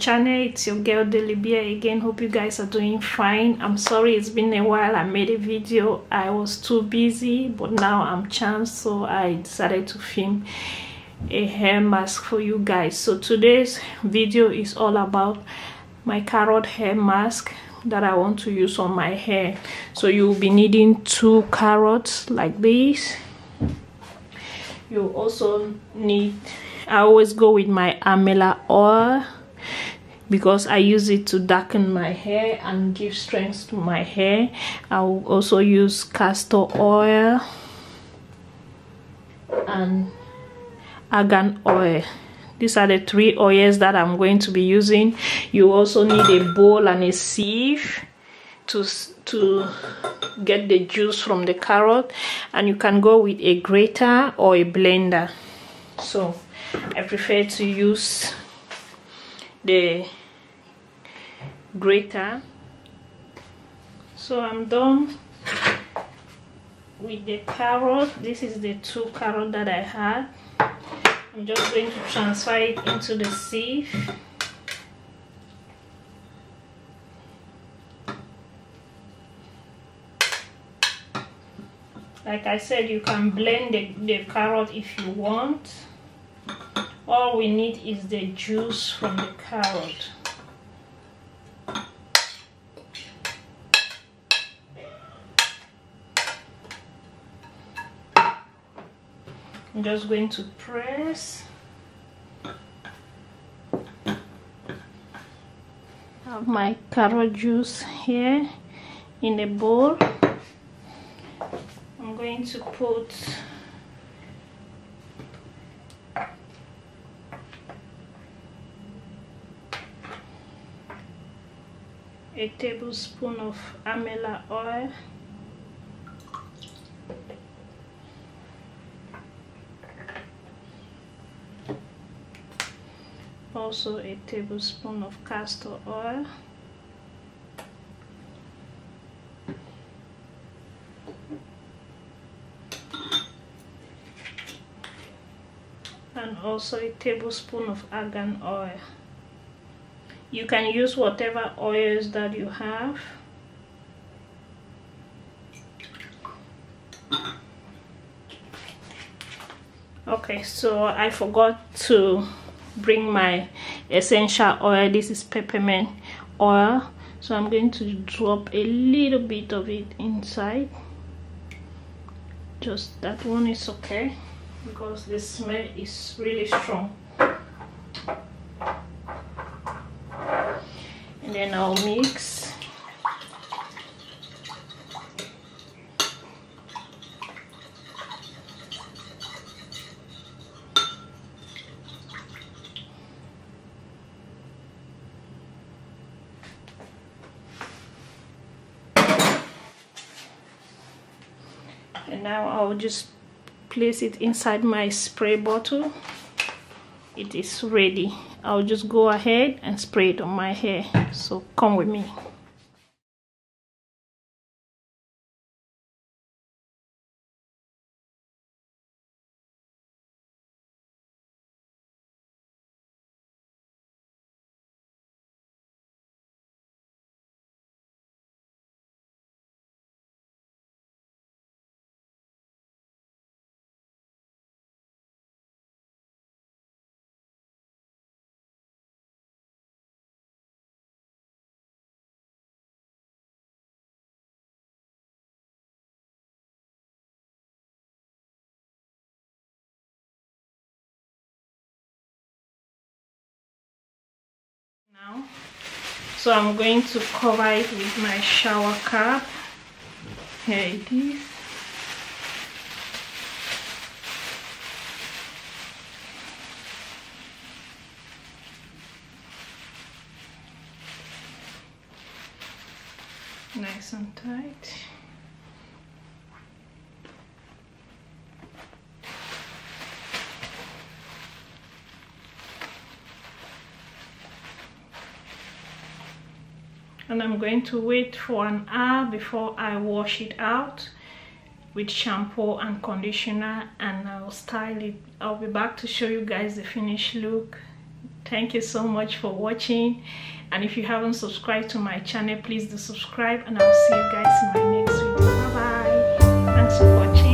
channel. It's your girl Delibia again. Hope you guys are doing fine. I'm sorry it's been a while. I made a video. I was too busy, but now I'm chanced, so I decided to film a hair mask for you guys. So today's video is all about my carrot hair mask that I want to use on my hair. So you'll be needing 2 carrots like this. You also need, I always go with my amla oil because I use it to darken my hair and give strength to my hair. I will also use castor oil and argan oil. These are the 3 oils that I'm going to be using. You also need a bowl and a sieve to get the juice from the carrot, and you can go with a grater or a blender. So I prefer to use the grater. So I'm done with the carrot. This is the 2 carrots that I had. I'm just going to transfer it into the sieve. Like I said, you can blend the carrot if you want. All we need is the juice from the carrot. I'm just going to press. I have my carrot juice here in a bowl. I'm going to put a tablespoon of amla oil. Also a tablespoon of castor oil. And also a tablespoon of argan oil. You can use whatever oils that you have. Okay, so I forgot to bring my essential oil. This is peppermint oil. So I'm going to drop a little bit of it inside. Just that one is okay because the smell is really strong. Then I'll mix. And now I'll just place it inside my spray bottle. It is ready. I'll just go ahead and spray it on my hair. So come with me. So I'm going to cover it with my shower cap. Here it is. Nice and tight. And I'm going to wait for an hour before I wash it out with shampoo and conditioner, and I'll style it. I'll be back to show you guys the finished look. Thank you so much for watching, and if you haven't subscribed to my channel, please do subscribe, and I'll see you guys in my next video. Bye bye. Thanks for watching.